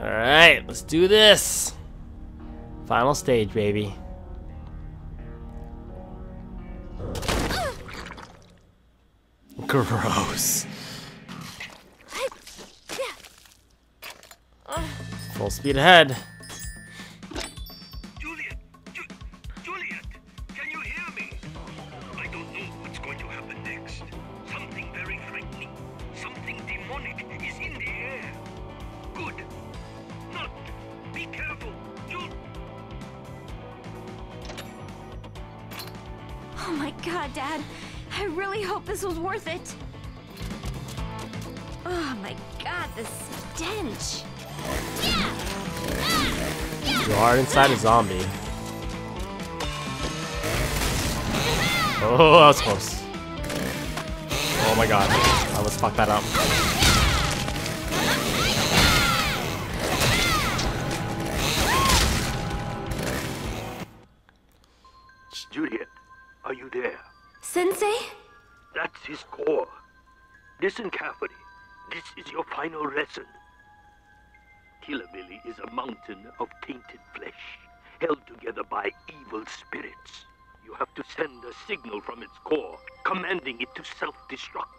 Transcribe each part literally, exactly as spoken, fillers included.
Alright, let's do this. Final stage, baby. Gross. Full speed ahead. Juliet, Ju Juliet, can you hear me? I don't know what's going to happen next. Something very frightening, something demonic is in the air. Good, not. Be careful, Juliet. Oh my God, Dad. I really hope this was worth it. Oh my God, the stench. You are inside a zombie. Oh, that was close. Oh my God, I almost fucked that up. Juliet, are you there? Sensei? That's his core. Listen carefully. This is your final lesson. Killbilly is a mountain of tainted flesh, held together by evil spirits. You have to send a signal from its core, commanding it to self-destruct.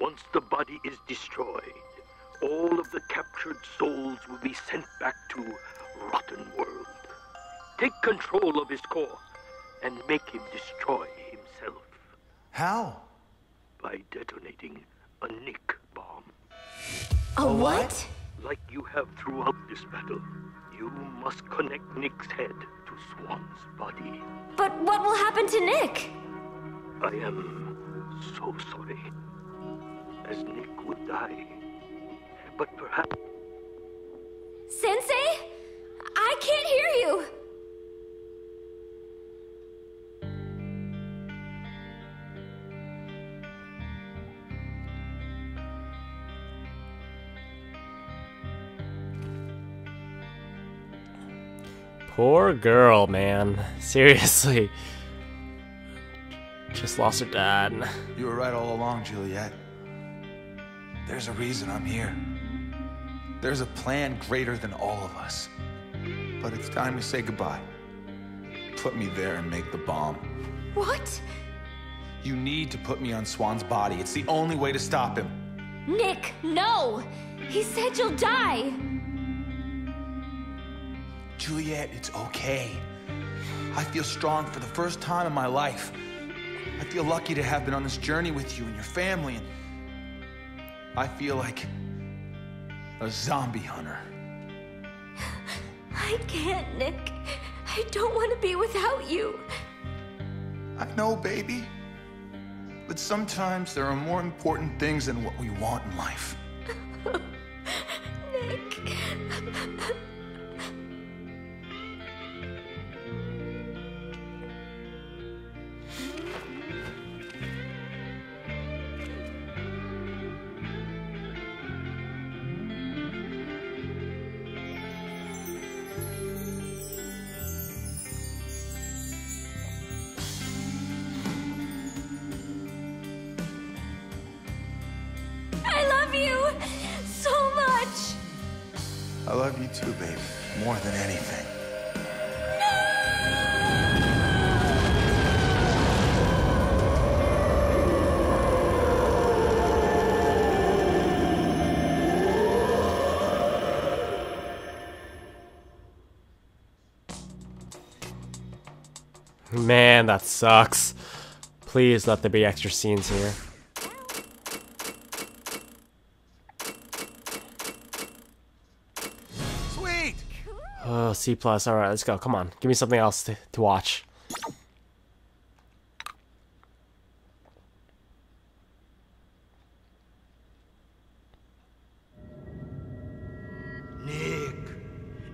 Once the body is destroyed, all of the captured souls will be sent back to Rotten World. Take control of his core and make him destroy himself. How? By detonating a Nick bomb. A what? Like you have throughout this battle, you must connect Nick's head to Swan's body. But what will happen to Nick? I am so sorry, as Nick would die. But perhaps... Sensei? I can't hear you! Poor girl, man. Seriously. Just lost her dad. You were right all along, Juliet. There's a reason I'm here. There's a plan greater than all of us. But it's time to say goodbye. Put me there and make the bomb. What? You need to put me on Swan's body. It's the only way to stop him. Nick, no! He said you'll die! Juliet, it's okay. I feel strong for the first time in my life. I feel lucky to have been on this journey with you and your family. And I feel like a zombie hunter. I can't, Nick. I don't want to be without you. I know, baby. But sometimes there are more important things than what we want in life. Nick. I love you too, babe. More than anything. No! Man, that sucks. Please let there be extra scenes here. Oh, C plus. All right, let's go. Come on, give me something else to, to watch. Nick,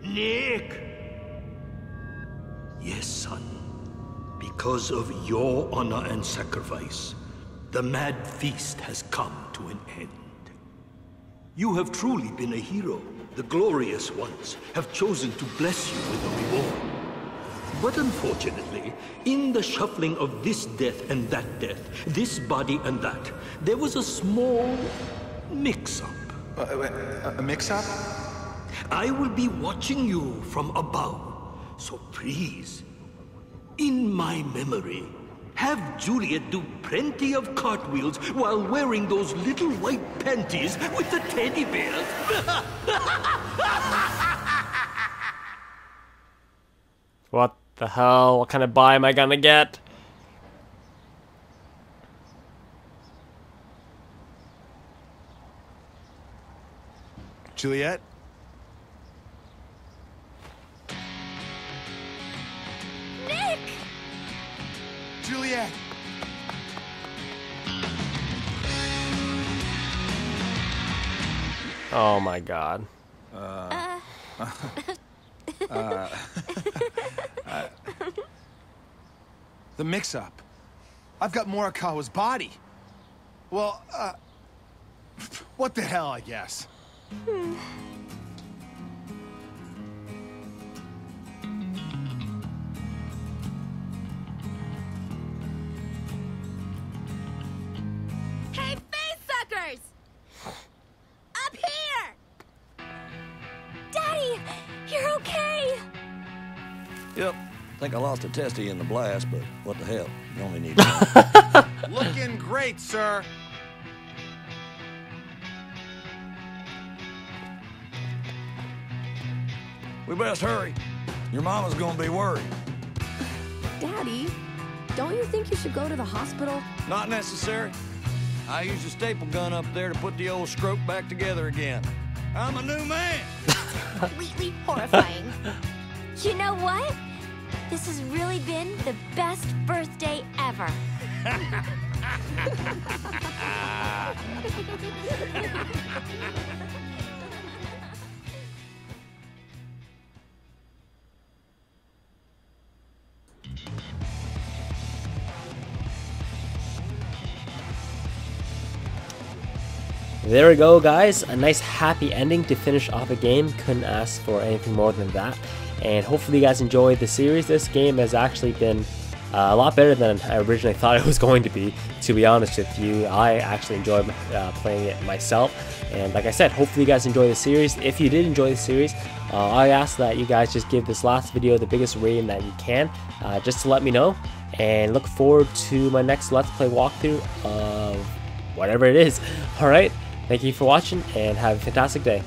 Nick. Yes, son. Because of your honor and sacrifice, the mad feast has come to an end. You have truly been a hero. The glorious ones have chosen to bless you with a reward. But unfortunately, in the shuffling of this death and that death, this body and that, there was a small mix-up. Uh, a a mix-up? I will be watching you from above. So please, in my memory, have Juliet do plenty of cartwheels while wearing those little white panties with the teddy bears. What the hell? What kind of buy am I gonna get? Juliet? Nick! Juliet! Oh my god. Uh... uh. uh. uh. The mix-up. I've got Morakawa's body. Well, uh... what the hell, I guess. Hmm. Hey, face suckers! Up here! Daddy, you're okay! Yep. Think I lost a testy in the blast, but what the hell? You only need one. Looking great, sir. We best hurry. Your mama's gonna be worried. Daddy, don't you think you should go to the hospital? Not necessary. I used a staple gun up there to put the old stroke back together again. I'm a new man. Completely horrifying. You know what? This has really been the best birthday ever. There we go, guys. A nice happy ending to finish off a game. Couldn't ask for anything more than that. And hopefully you guys enjoyed the series. This game has actually been uh, a lot better than I originally thought it was going to be, to be honest with you. I actually enjoyed uh, playing it myself. And like I said, hopefully you guys enjoyed the series. If you did enjoy the series, uh, I ask that you guys just give this last video the biggest rating that you can, uh, just to let me know. And look forward to my next Let's Play walkthrough of whatever it is. Alright. Thank you for watching and have a fantastic day.